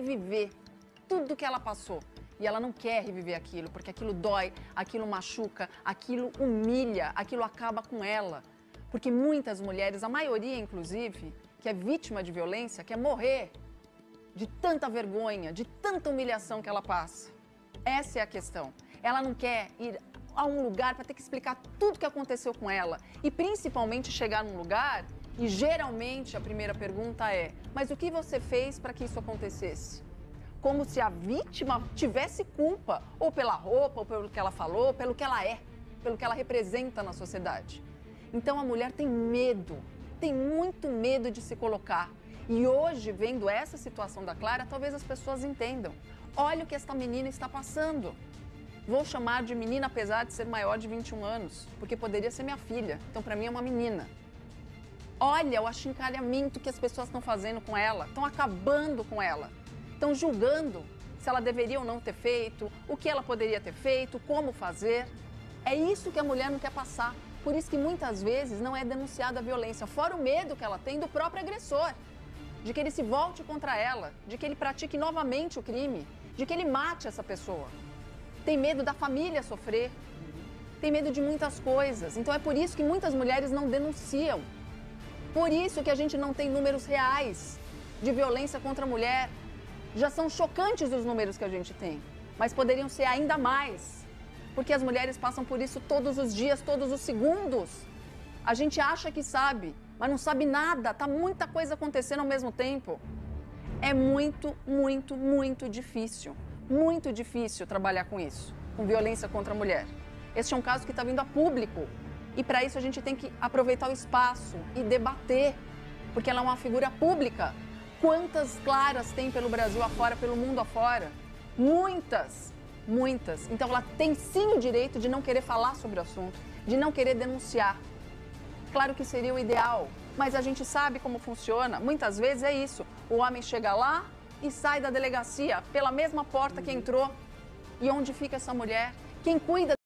Viver tudo que ela passou e ela não quer reviver aquilo, porque aquilo dói, aquilo machuca, aquilo humilha, aquilo acaba com ela. Porque muitas mulheres, a maioria inclusive, que é vítima de violência, quer morrer de tanta vergonha, de tanta humilhação que ela passa. Essa é a questão. Ela não quer ir a um lugar para ter que explicar tudo que aconteceu com ela e principalmente chegar num lugar. E geralmente a primeira pergunta é: mas o que você fez para que isso acontecesse? Como se a vítima tivesse culpa, ou pela roupa, ou pelo que ela falou, pelo que ela é, pelo que ela representa na sociedade. Então a mulher tem medo, tem muito medo de se colocar. E hoje, vendo essa situação da Klara, talvez as pessoas entendam. Olha o que esta menina está passando. Vou chamar de menina apesar de ser maior de 21 anos, porque poderia ser minha filha, então para mim é uma menina. Olha o achincalhamento que as pessoas estão fazendo com ela, estão acabando com ela, estão julgando se ela deveria ou não ter feito, o que ela poderia ter feito, como fazer. É isso que a mulher não quer passar, por isso que muitas vezes não é denunciada a violência, fora o medo que ela tem do próprio agressor, de que ele se volte contra ela, de que ele pratique novamente o crime, de que ele mate essa pessoa. Tem medo da família sofrer, tem medo de muitas coisas, então é por isso que muitas mulheres não denunciam. Por isso que a gente não tem números reais de violência contra a mulher. Já são chocantes os números que a gente tem, mas poderiam ser ainda mais, porque as mulheres passam por isso todos os dias, todos os segundos. A gente acha que sabe, mas não sabe nada, tá muita coisa acontecendo ao mesmo tempo. É muito difícil trabalhar com isso, com violência contra a mulher. Este é um caso que está vindo a público. E para isso a gente tem que aproveitar o espaço e debater, porque ela é uma figura pública. Quantas Klaras tem pelo Brasil afora, pelo mundo afora? Muitas, muitas. Então ela tem sim o direito de não querer falar sobre o assunto, de não querer denunciar. Claro que seria o ideal, mas a gente sabe como funciona. Muitas vezes é isso, o homem chega lá e sai da delegacia pela mesma porta que entrou. E onde fica essa mulher? Quem cuida